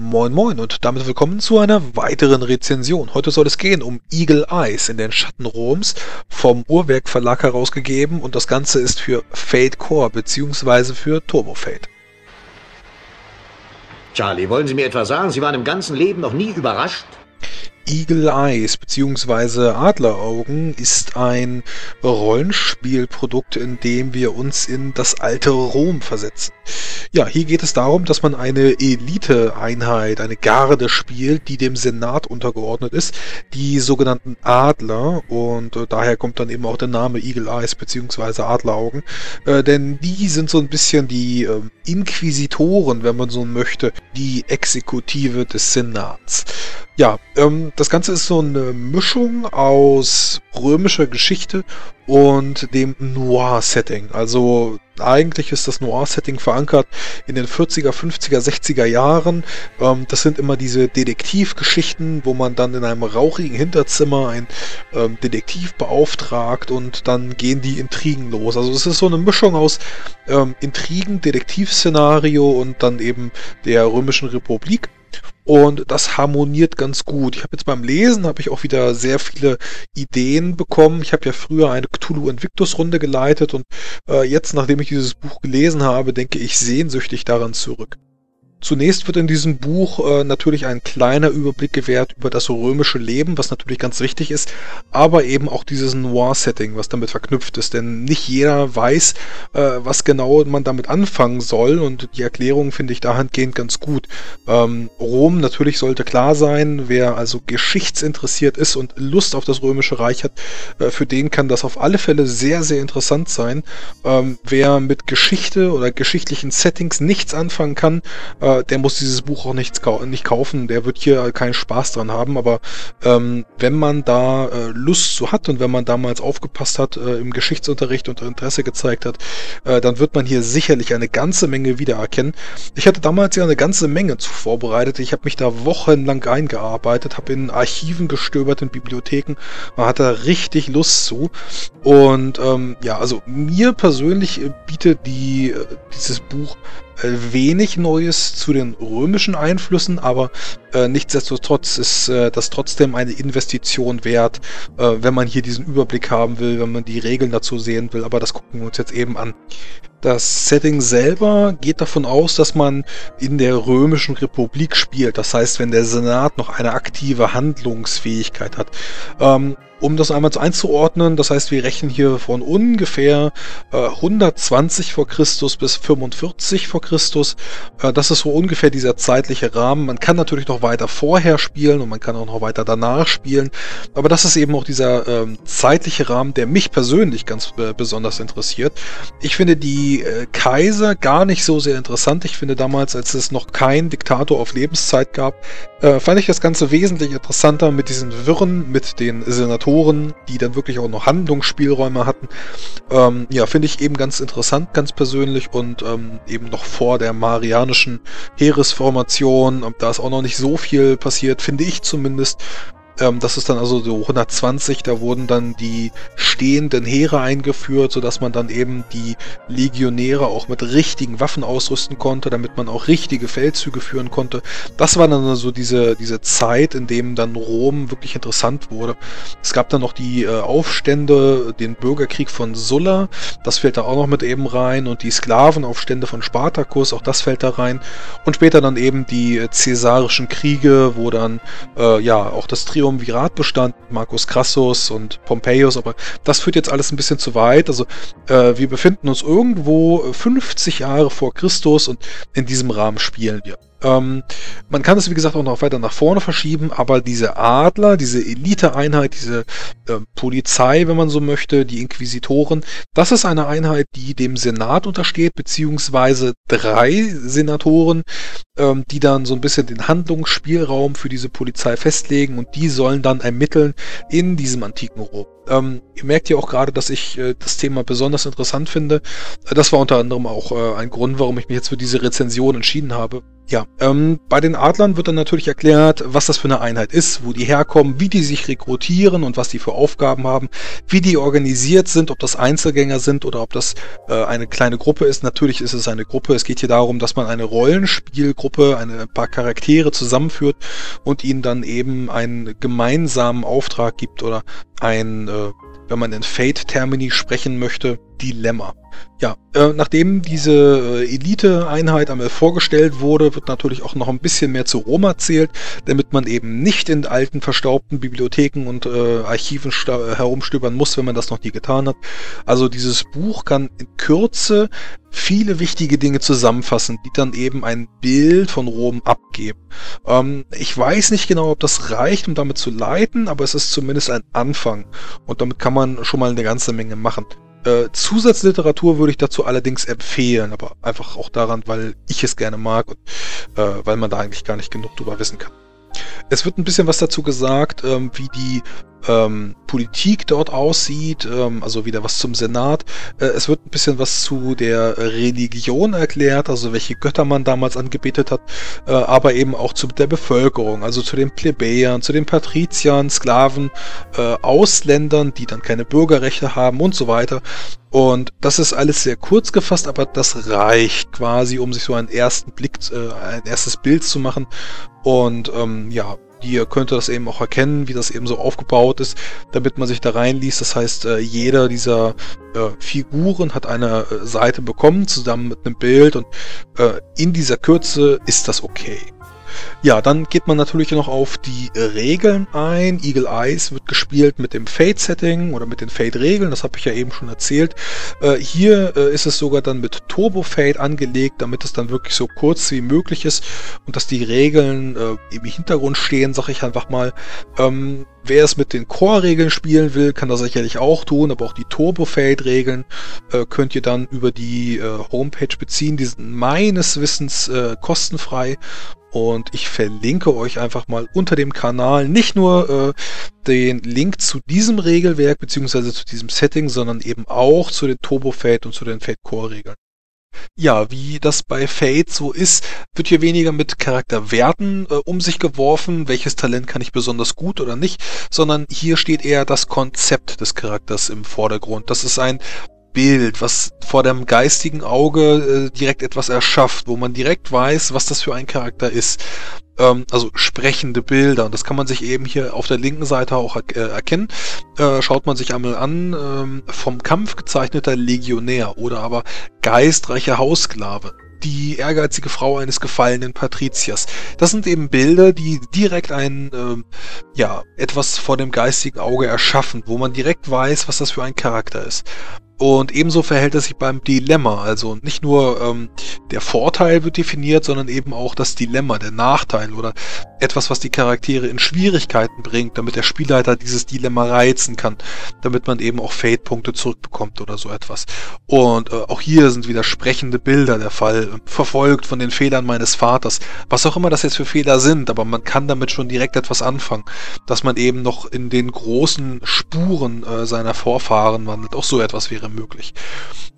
Moin Moin und damit willkommen zu einer weiteren Rezension. Heute soll es gehen um Eagle Eyes in den Schatten Roms, vom Uhrwerk Verlag herausgegeben, und das Ganze ist für Fate Core bzw. für Turbo Fate. Charlie, wollen Sie mir etwas sagen? Sie waren im ganzen Leben noch nie überrascht? Eagle Eyes bzw. Adleraugen ist ein Rollenspielprodukt, in dem wir uns in das alte Rom versetzen. Ja, hier geht es darum, dass man eine Eliteeinheit, eine Garde spielt, die dem Senat untergeordnet ist, die sogenannten Adler, und daher kommt dann eben auch der Name Eagle Eyes bzw. Adleraugen, denn die sind so ein bisschen die Inquisitoren, wenn man so möchte, die Exekutive des Senats. Ja, das Ganze ist so eine Mischung aus römischer Geschichte und dem Noir-Setting. Also eigentlich ist das Noir-Setting verankert in den 40er, 50er, 60er Jahren. Das sind immer diese Detektivgeschichten, wo man dann in einem rauchigen Hinterzimmer einen Detektiv beauftragt und dann gehen die Intrigen los. Also es ist so eine Mischung aus Intrigen, Detektivszenario und dann eben der Römischen Republik. Und das harmoniert ganz gut. Ich habe jetzt beim Lesen auch wieder sehr viele Ideen bekommen. Ich habe ja früher eine Cthulhu-Invictus-Runde geleitet und jetzt, nachdem ich dieses Buch gelesen habe, denke ich sehnsüchtig daran zurück. Zunächst wird in diesem Buch natürlich ein kleiner Überblick gewährt über das römische Leben, was natürlich ganz wichtig ist, aber eben auch dieses Noir-Setting, was damit verknüpft ist, denn nicht jeder weiß, was genau man damit anfangen soll, und die Erklärung finde ich dahingehend ganz gut. Rom natürlich sollte klar sein, wer also geschichtsinteressiert ist und Lust auf das Römische Reich hat, für den kann das auf alle Fälle sehr, sehr interessant sein. Wer mit Geschichte oder geschichtlichen Settings nichts anfangen kann, der muss dieses Buch auch nicht kaufen, der wird hier keinen Spaß dran haben, aber wenn man da Lust zu hat und wenn man damals aufgepasst hat im Geschichtsunterricht und Interesse gezeigt hat, dann wird man hier sicherlich eine ganze Menge wiedererkennen. Ich hatte damals ja eine ganze Menge zu vorbereitet, ich habe mich da wochenlang eingearbeitet, habe in Archiven gestöbert, in Bibliotheken, man hat da richtig Lust zu, und ja, also mir persönlich bietet dieses Buch wenig Neues zu den römischen Einflüssen, aber nichtsdestotrotz ist das trotzdem eine Investition wert, wenn man hier diesen Überblick haben will, wenn man die Regeln dazu sehen will, aber das gucken wir uns jetzt eben an. Das Setting selber geht davon aus, dass man in der Römischen Republik spielt, das heißt, wenn der Senat noch eine aktive Handlungsfähigkeit hat. Um das einmal einzuordnen, das heißt, wir rechnen hier von ungefähr 120 vor Christus bis 45 vor Christus. Das ist so ungefähr dieser zeitliche Rahmen. Man kann natürlich noch weiter vorher spielen und man kann auch noch weiter danach spielen. Aber das ist eben auch dieser zeitliche Rahmen, der mich persönlich ganz besonders interessiert. Ich finde die Kaiser gar nicht so sehr interessant. Ich finde damals, als es noch keinen Diktator auf Lebenszeit gab, fand ich das Ganze wesentlich interessanter mit diesen Wirren, mit den Senatoren, die dann wirklich auch noch Handlungsspielräume hatten. Ja, finde ich eben ganz interessant, ganz persönlich, und eben noch vor der marianischen Heeresformation, da ist auch noch nicht so viel passiert, finde ich zumindest. Das ist dann also so 120, da wurden dann die stehenden Heere eingeführt, sodass man dann eben die Legionäre auch mit richtigen Waffen ausrüsten konnte, damit man auch richtige Feldzüge führen konnte. Das war dann so diese Zeit, in dem dann Rom wirklich interessant wurde. Es gab dann noch die Aufstände, den Bürgerkrieg von Sulla, das fällt da auch noch mit eben rein, und die Sklavenaufstände von Spartacus, auch das fällt da rein, und später dann eben die caesarischen Kriege, wo dann ja auch das Triumph Virat bestand, Marcus Crassus und Pompeius, aber das führt jetzt alles ein bisschen zu weit. Also wir befinden uns irgendwo 50 Jahre vor Christus und in diesem Rahmen spielen wir. Man kann es, wie gesagt, auch noch weiter nach vorne verschieben, aber diese Adler, diese Eliteeinheit, diese Polizei, wenn man so möchte, die Inquisitoren, das ist eine Einheit, die dem Senat untersteht, beziehungsweise 3 Senatoren, die dann so ein bisschen den Handlungsspielraum für diese Polizei festlegen, und die sollen dann ermitteln in diesem antiken Rom. Ihr merkt ja auch gerade, dass ich das Thema besonders interessant finde. Das war unter anderem auch ein Grund, warum ich mich jetzt für diese Rezension entschieden habe. Ja, bei den Adlern wird dann natürlich erklärt, was das für eine Einheit ist, wo die herkommen, wie die sich rekrutieren und was die für Aufgaben haben, wie die organisiert sind, ob das Einzelgänger sind oder ob das eine kleine Gruppe ist. Natürlich ist es eine Gruppe. Es geht hier darum, dass man eine Rollenspielgruppe, ein paar Charaktere zusammenführt und ihnen dann eben einen gemeinsamen Auftrag gibt oder ein, wenn man in Fate-Termini sprechen möchte, Dilemma. Ja, nachdem diese Elite-Einheit einmal vorgestellt wurde, wird natürlich auch noch ein bisschen mehr zu Rom erzählt, damit man eben nicht in alten, verstaubten Bibliotheken und Archiven herumstöbern muss, wenn man das noch nie getan hat. Also dieses Buch kann in Kürze viele wichtige Dinge zusammenfassen, die dann eben ein Bild von Rom abgeben. Ich weiß nicht genau, ob das reicht, um damit zu leiten, aber es ist zumindest ein Anfang und damit kann man schon mal eine ganze Menge machen. Zusatzliteratur würde ich dazu allerdings empfehlen, aber einfach auch daran, weil ich es gerne mag und weil man da eigentlich gar nicht genug drüber wissen kann. Es wird ein bisschen was dazu gesagt, wie die Politik dort aussieht, also wieder was zum Senat. Es wird ein bisschen was zu der Religion erklärt, also welche Götter man damals angebetet hat, aber eben auch zu der Bevölkerung, also zu den Plebejern, zu den Patriziern, Sklaven, Ausländern, die dann keine Bürgerrechte haben und so weiter. Und das ist alles sehr kurz gefasst, aber das reicht quasi, um sich so einen ersten Blick, ein erstes Bild zu machen. Und ja, ihr könnt das eben auch erkennen, wie das eben so aufgebaut ist, damit man sich da reinliest. Das heißt, jeder dieser Figuren hat eine Seite bekommen, zusammen mit einem Bild. Und in dieser Kürze ist das okay. Ja, dann geht man natürlich noch auf die Regeln ein. Eagle Eyes wird gespielt mit dem Fate-Setting oder mit den Fate-Regeln, das habe ich ja eben schon erzählt. Hier ist es sogar dann mit Turbo Fate angelegt, damit es dann wirklich so kurz wie möglich ist und dass die Regeln im Hintergrund stehen, sage ich einfach mal. Wer es mit den Core-Regeln spielen will, kann das sicherlich auch tun, aber auch die Turbo-Fate-Regeln könnt ihr dann über die Homepage beziehen. Die sind meines Wissens kostenfrei und ich verlinke euch einfach mal unter dem Kanal nicht nur den Link zu diesem Regelwerk bzw. zu diesem Setting, sondern eben auch zu den Turbo-Fate und zu den Fate-Core-Regeln. Ja, wie das bei Fate so ist, wird hier weniger mit Charakterwerten um sich geworfen, welches Talent kann ich besonders gut oder nicht, sondern hier steht eher das Konzept des Charakters im Vordergrund. Das ist ein Bild, was vor dem geistigen Auge direkt etwas erschafft, wo man direkt weiß, was das für ein Charakter ist. Also sprechende Bilder. Und das kann man sich eben hier auf der linken Seite auch erkennen. Schaut man sich einmal an, vom Kampf gezeichneter Legionär oder aber geistreicher Haussklave, die ehrgeizige Frau eines gefallenen Patriziers. Das sind eben Bilder, die direkt ein, ja, etwas vor dem geistigen Auge erschaffen, wo man direkt weiß, was das für ein Charakter ist. Und ebenso verhält es sich beim Dilemma, also nicht nur der Vorteil wird definiert, sondern eben auch das Dilemma, der Nachteil oder etwas, was die Charaktere in Schwierigkeiten bringt, damit der Spielleiter dieses Dilemma reizen kann, damit man eben auch Fate-Punkte zurückbekommt oder so etwas. Und auch hier sind wieder sprechende Bilder der Fall, verfolgt von den Fehlern meines Vaters, was auch immer das jetzt für Fehler sind, aber man kann damit schon direkt etwas anfangen, dass man eben noch in den großen Spuren seiner Vorfahren wandelt, auch so etwas wäre möglich.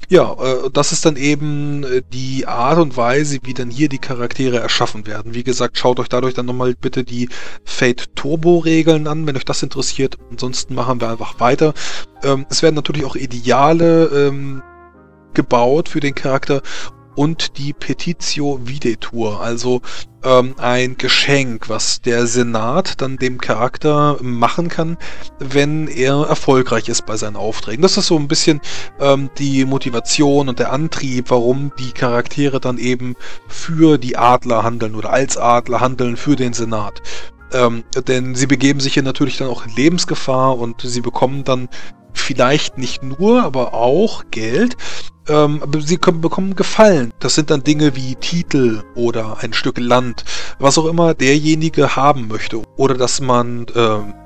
Ja, das ist dann eben die Art und Weise, wie dann hier die Charaktere erschaffen werden. Wie gesagt, schaut euch dadurch dann nochmal bitte die Fate Turbo Regeln an, wenn euch das interessiert. Ansonsten machen wir einfach weiter. Es werden natürlich auch Ideale gebaut für den Charakter und die Petitio Videtur, also ein Geschenk, was der Senat dann dem Charakter machen kann, wenn er erfolgreich ist bei seinen Aufträgen. Das ist so ein bisschen die Motivation und der Antrieb, warum die Charaktere dann eben für die Adler handeln oder als Adler handeln für den Senat. Denn sie begeben sich hier natürlich dann auch in Lebensgefahr und sie bekommen dann vielleicht nicht nur, aber auch Geld. Sie bekommen Gefallen. Das sind dann Dinge wie Titel oder ein Stück Land, was auch immer derjenige haben möchte. Oder dass man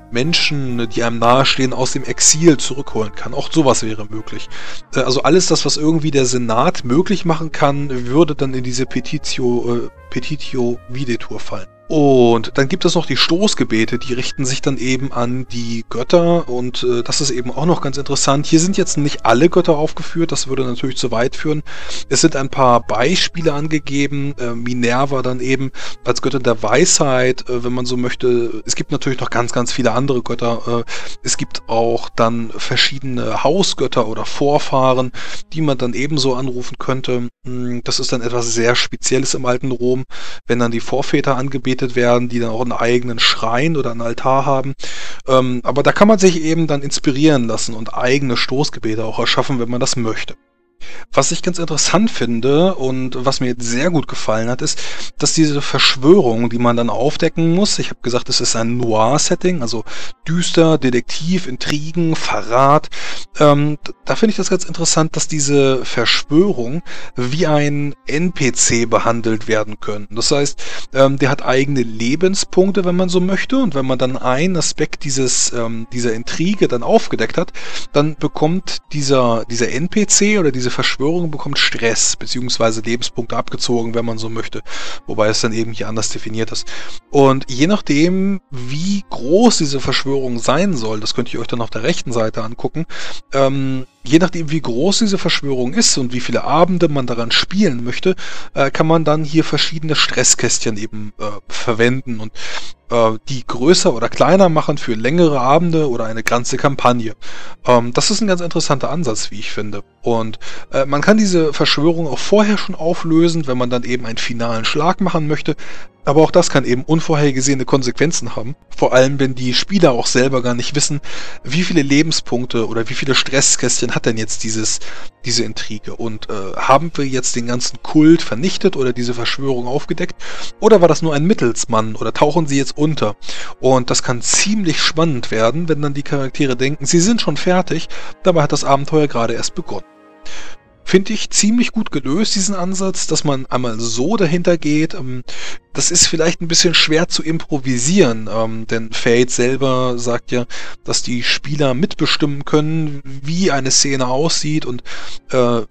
Menschen, die einem nahestehen, aus dem Exil zurückholen kann. Auch sowas wäre möglich. Also alles das, was irgendwie der Senat möglich machen kann, würde dann in diese Petitio Videtur fallen. Und dann gibt es noch die Stoßgebete, die richten sich dann eben an die Götter und das ist eben auch noch ganz interessant. Hier sind jetzt nicht alle Götter aufgeführt, das würde natürlich zu weit führen. Es sind ein paar Beispiele angegeben, Minerva dann eben als Göttin der Weisheit, wenn man so möchte. Es gibt natürlich noch ganz, ganz viele andere Götter. Es gibt auch dann verschiedene Hausgötter oder Vorfahren, die man dann ebenso anrufen könnte. Das ist dann etwas sehr Spezielles im alten Rom, wenn dann die Vorväter angebetet werden, die dann auch einen eigenen Schrein oder einen Altar haben. Aber da kann man sich eben dann inspirieren lassen und eigene Stoßgebete auch erschaffen, wenn man das möchte. Was ich ganz interessant finde und was mir jetzt sehr gut gefallen hat, ist, dass diese Verschwörung, die man dann aufdecken muss, ich habe gesagt, es ist ein Noir-Setting, also düster, Detektiv, Intrigen, Verrat. Da finde ich das ganz interessant, dass diese Verschwörung wie ein NPC behandelt werden können. Das heißt, der hat eigene Lebenspunkte, wenn man so möchte, und wenn man dann einen Aspekt dieser Intrige dann aufgedeckt hat, dann bekommt dieser NPC oder diese Verschwörung bekommt Stress bzw. Lebenspunkte abgezogen, wenn man so möchte, wobei es dann eben hier anders definiert ist. Und je nachdem, wie groß diese Verschwörung sein soll, das könnt ihr euch dann auf der rechten Seite angucken, je nachdem, wie groß diese Verschwörung ist und wie viele Abende man daran spielen möchte, kann man dann hier verschiedene Stresskästchen eben verwenden und die größer oder kleiner machen für längere Abende oder eine ganze Kampagne. Das ist ein ganz interessanter Ansatz, wie ich finde. Und man kann diese Verschwörung auch vorher schon auflösen, wenn man dann eben einen finalen Schlag machen möchte. Aber auch das kann eben unvorhergesehene Konsequenzen haben. Vor allem, wenn die Spieler auch selber gar nicht wissen, wie viele Lebenspunkte oder wie viele Stresskästchen hat denn jetzt diese Intrige. Und haben wir jetzt den ganzen Kult vernichtet oder diese Verschwörung aufgedeckt? Oder war das nur ein Mittelsmann? Oder tauchen sie jetzt unter? Und das kann ziemlich spannend werden, wenn dann die Charaktere denken, sie sind schon fertig. Dabei hat das Abenteuer gerade erst begonnen. Finde ich ziemlich gut gelöst, diesen Ansatz, dass man einmal so dahinter geht. Das ist vielleicht ein bisschen schwer zu improvisieren, denn Fate selber sagt ja, dass die Spieler mitbestimmen können, wie eine Szene aussieht und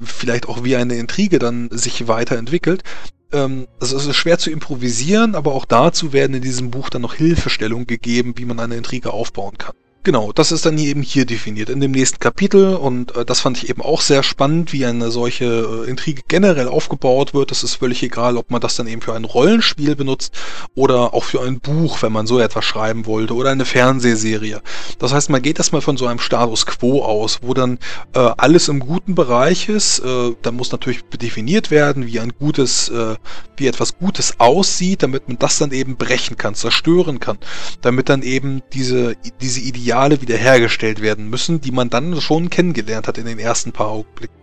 vielleicht auch wie eine Intrige dann sich weiterentwickelt. Also es ist schwer zu improvisieren, aber auch dazu werden in diesem Buch dann noch Hilfestellungen gegeben, wie man eine Intrige aufbauen kann. Genau, das ist dann eben hier definiert, in dem nächsten Kapitel, und das fand ich eben auch sehr spannend, wie eine solche Intrige generell aufgebaut wird. Das ist völlig egal, ob man das dann eben für ein Rollenspiel benutzt oder auch für ein Buch, wenn man so etwas schreiben wollte, oder eine Fernsehserie. Das heißt, man geht erstmal von so einem Status Quo aus, wo dann alles im guten Bereich ist. Da muss natürlich definiert werden, wie wie etwas Gutes aussieht, damit man das dann eben brechen kann, zerstören kann, damit dann eben diese Ideale wiederhergestellt werden müssen, die man dann schon kennengelernt hat in den ersten paar Augenblicken.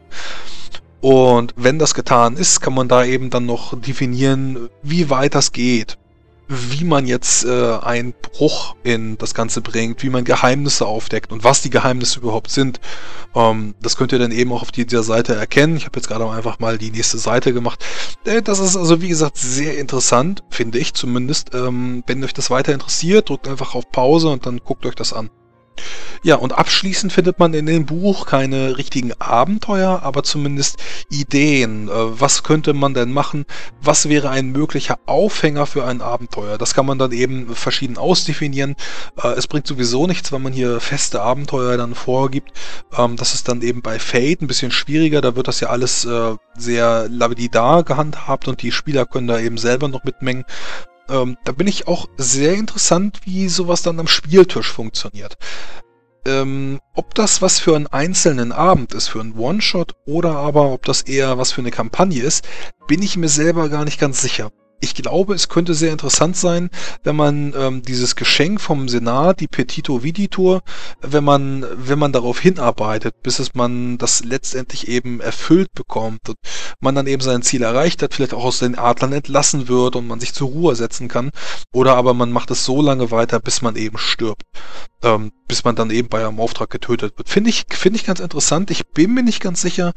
Und wenn das getan ist, kann man da eben dann noch definieren, wie weit das geht, wie man jetzt einen Bruch in das Ganze bringt, wie man Geheimnisse aufdeckt und was die Geheimnisse überhaupt sind. Das könnt ihr dann eben auch auf dieser Seite erkennen. Ich habe jetzt gerade einfach mal die nächste Seite gemacht. Das ist also, wie gesagt, sehr interessant, finde ich zumindest. Wenn euch das weiter interessiert, drückt einfach auf Pause und dann guckt euch das an. Ja, und abschließend findet man in dem Buch keine richtigen Abenteuer, aber zumindest Ideen. Was könnte man denn machen? Was wäre ein möglicher Aufhänger für ein Abenteuer? Das kann man dann eben verschieden ausdefinieren. Es bringt sowieso nichts, wenn man hier feste Abenteuer dann vorgibt. Das ist dann eben bei Fate ein bisschen schwieriger. Da wird das ja alles sehr lapidar gehandhabt und die Spieler können da eben selber noch mitmengen. Da bin ich auch sehr interessant, wie sowas dann am Spieltisch funktioniert. Ob das was für einen einzelnen Abend ist, für einen One-Shot, oder aber ob das eher was für eine Kampagne ist, bin ich mir selber gar nicht ganz sicher. Ich glaube, es könnte sehr interessant sein, wenn man dieses Geschenk vom Senat, die Petitio Videtur, wenn man darauf hinarbeitet, bis man das letztendlich eben erfüllt bekommt und man dann eben sein Ziel erreicht hat, vielleicht auch aus den Adlern entlassen wird und man sich zur Ruhe setzen kann. Oder aber man macht es so lange weiter, bis man eben stirbt, bis man dann eben bei einem Auftrag getötet wird. Finde ich ganz interessant. Ich bin mir nicht ganz sicher,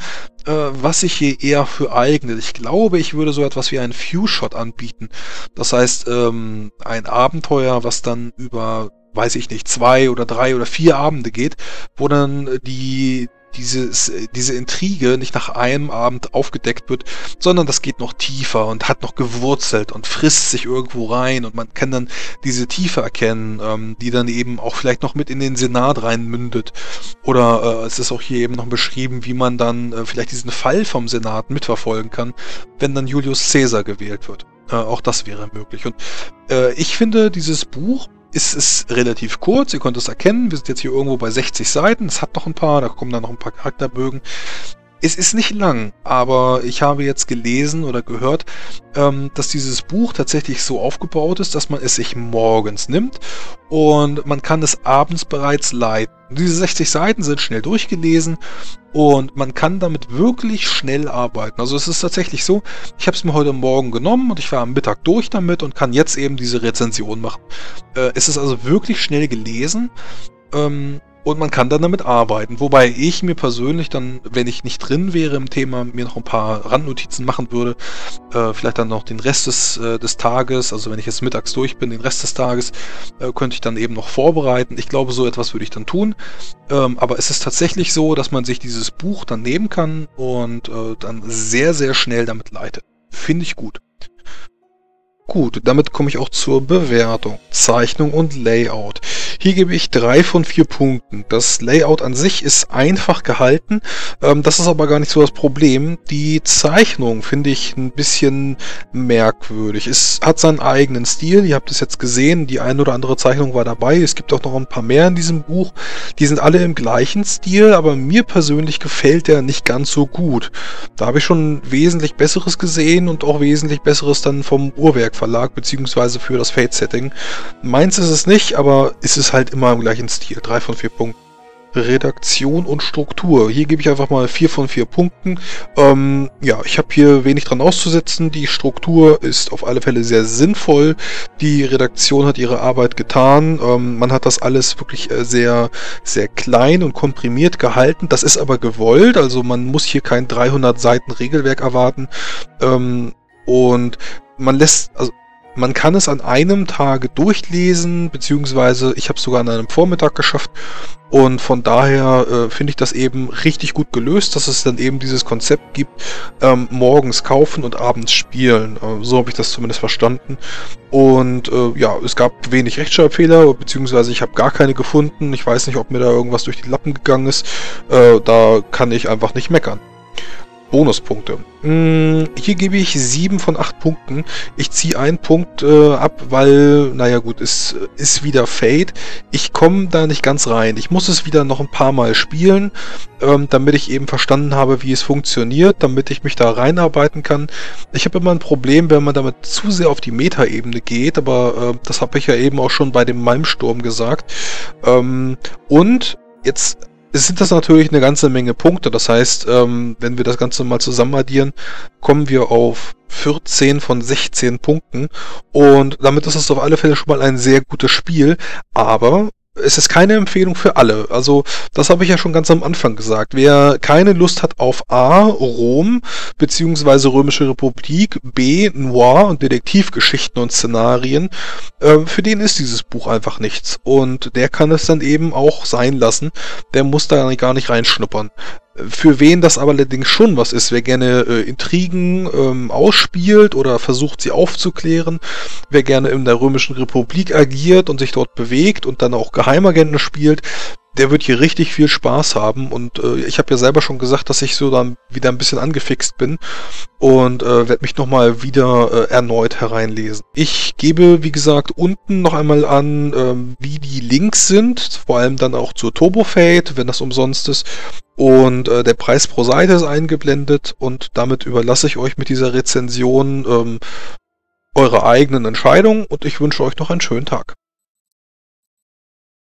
was sich hier eher für eignet. Ich glaube, ich würde so etwas wie einen Few-Shot anbieten. Das heißt, ein Abenteuer, was dann über, weiß ich nicht, 2 oder 3 oder 4 Abende geht, wo dann die diese Intrige nicht nach einem Abend aufgedeckt wird, sondern das geht noch tiefer und hat noch gewurzelt und frisst sich irgendwo rein und man kann dann diese Tiefe erkennen, die dann eben auch vielleicht noch mit in den Senat reinmündet. Oder es ist auch hier eben noch beschrieben, wie man dann vielleicht diesen Fall vom Senat mitverfolgen kann, wenn dann Julius Caesar gewählt wird. Auch das wäre möglich. Und ich finde, dieses Buch ist relativ kurz, ihr könnt es erkennen, wir sind jetzt hier irgendwo bei 60 Seiten, es hat noch ein paar, da kommen dann noch ein paar Charakterbögen. Es ist nicht lang, aber ich habe jetzt gelesen oder gehört, dass dieses Buch tatsächlich so aufgebaut ist, dass man es sich morgens nimmt und man kann es abends bereits leiten. Diese 60 Seiten sind schnell durchgelesen und man kann damit wirklich schnell arbeiten. Also es ist tatsächlich so, ich habe es mir heute Morgen genommen und ich war am Mittag durch damit und kann jetzt eben diese Rezension machen. Es ist also wirklich schnell gelesen. Und man kann dann damit arbeiten, wobei ich mir persönlich dann, wenn ich nicht drin wäre im Thema, mir noch ein paar Randnotizen machen würde, vielleicht dann noch den Rest des Tages, also wenn ich jetzt mittags durch bin, den Rest des Tages, könnte ich dann eben noch vorbereiten. Ich glaube, so etwas würde ich dann tun, aber es ist tatsächlich so, dass man sich dieses Buch dann nehmen kann und dann sehr, sehr schnell damit leitet. Finde ich gut. Gut, damit komme ich auch zur Bewertung, Zeichnung und Layout. Hier gebe ich 3 von 4 Punkten. Das Layout an sich ist einfach gehalten, das ist aber gar nicht so das Problem. Die Zeichnung finde ich ein bisschen merkwürdig. Es hat seinen eigenen Stil, ihr habt es jetzt gesehen, die ein oder andere Zeichnung war dabei. Es gibt auch noch ein paar mehr in diesem Buch, die sind alle im gleichen Stil, aber mir persönlich gefällt der nicht ganz so gut. Da habe ich schon wesentlich Besseres gesehen und auch wesentlich Besseres dann vom Uhrwerk Verlag, beziehungsweise für das Fate-Setting. Meins ist es nicht, aber ist es halt immer im gleichen Stil. 3 von 4 Punkten. Redaktion und Struktur. Hier gebe ich einfach mal 4 von 4 Punkten. Ja, ich habe hier wenig dran auszusetzen. Die Struktur ist auf alle Fälle sehr sinnvoll. Die Redaktion hat ihre Arbeit getan. Man hat das alles wirklich sehr, sehr klein und komprimiert gehalten. Das ist aber gewollt. Also man muss hier kein 300 Seiten Regelwerk erwarten. Und man kann es an einem Tage durchlesen, beziehungsweise ich habe es sogar an einem Vormittag geschafft und von daher finde ich das eben richtig gut gelöst, dass es dann eben dieses Konzept gibt, morgens kaufen und abends spielen. So habe ich das zumindest verstanden und ja, es gab wenig Rechtschreibfehler, beziehungsweise ich habe gar keine gefunden. Ich weiß nicht, ob mir da irgendwas durch die Lappen gegangen ist, da kann ich einfach nicht meckern. Bonuspunkte. Hier gebe ich 7 von 8 Punkten. Ich ziehe einen Punkt ab, weil, naja gut, es ist wieder Fate. Ich komme da nicht ganz rein. Ich muss es wieder noch ein paar Mal spielen, damit ich eben verstanden habe, wie es funktioniert, damit ich mich da reinarbeiten kann. Ich habe immer ein Problem, wenn man damit zu sehr auf die Meta-Ebene geht, aber das habe ich ja eben auch schon bei dem Malmsturm gesagt. Und jetzt sind das natürlich eine ganze Menge Punkte. Das heißt, wenn wir das Ganze mal zusammen addieren, kommen wir auf 14 von 16 Punkten. Und damit ist es auf alle Fälle schon mal ein sehr gutes Spiel. Aber es ist keine Empfehlung für alle. Also das habe ich ja schon ganz am Anfang gesagt. Wer keine Lust hat auf A, Rom bzw. Römische Republik, B, Noir und Detektivgeschichten und Szenarien, für den ist dieses Buch einfach nichts. Und der kann es dann eben auch sein lassen. Der muss da gar nicht reinschnuppern. Für wen das aber allerdings schon was ist, wer gerne Intrigen ausspielt oder versucht, sie aufzuklären, wer gerne in der Römischen Republik agiert und sich dort bewegt und dann auch Geheimagenten spielt, der wird hier richtig viel Spaß haben und ich habe ja selber schon gesagt, dass ich so dann wieder ein bisschen angefixt bin und werde mich nochmal wieder erneut hereinlesen. Ich gebe, wie gesagt, unten noch einmal an, wie die Links sind, vor allem dann auch zur Turbo Fate, wenn das umsonst ist. Und der Preis pro Seite ist eingeblendet und damit überlasse ich euch mit dieser Rezension eure eigenen Entscheidungen und ich wünsche euch noch einen schönen Tag.